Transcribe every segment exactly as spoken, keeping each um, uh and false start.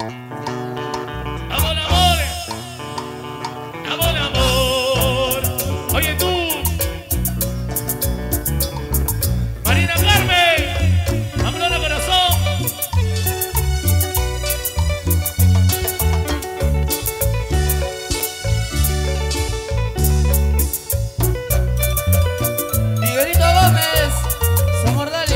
Amor, amor, amor, amor. Oye tú, Marina Carmen, amor de corazón. Tiberito Gómez, su amor de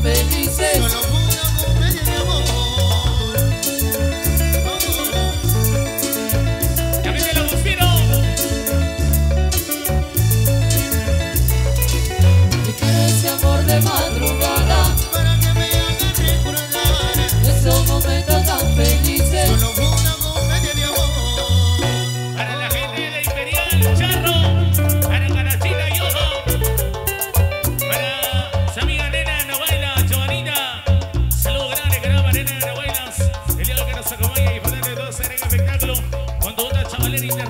felices. Solo una mujer de amor. Para la gente de la Imperial.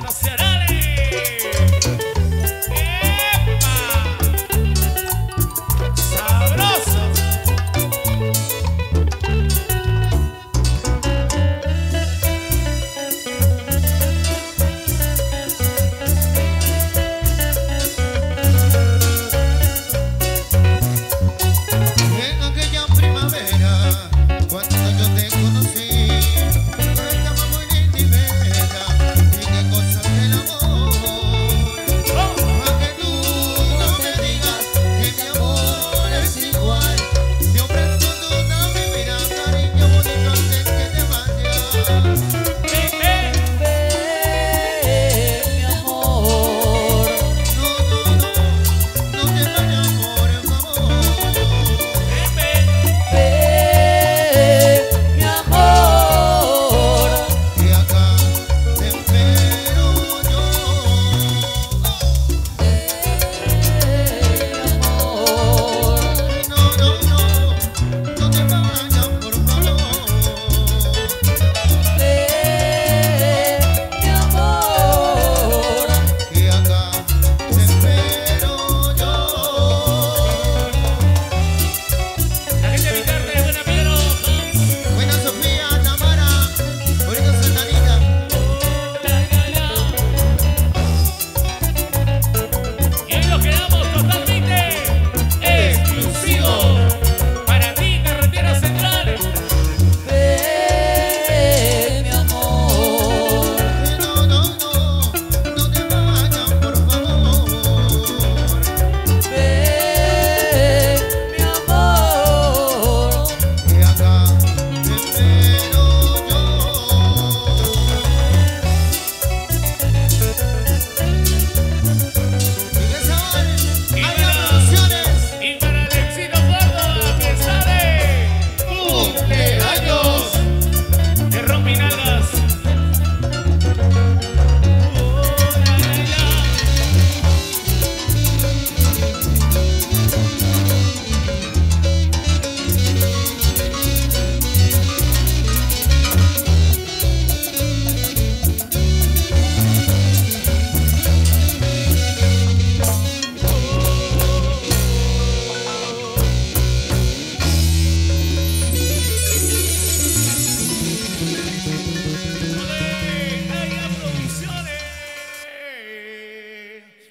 no será.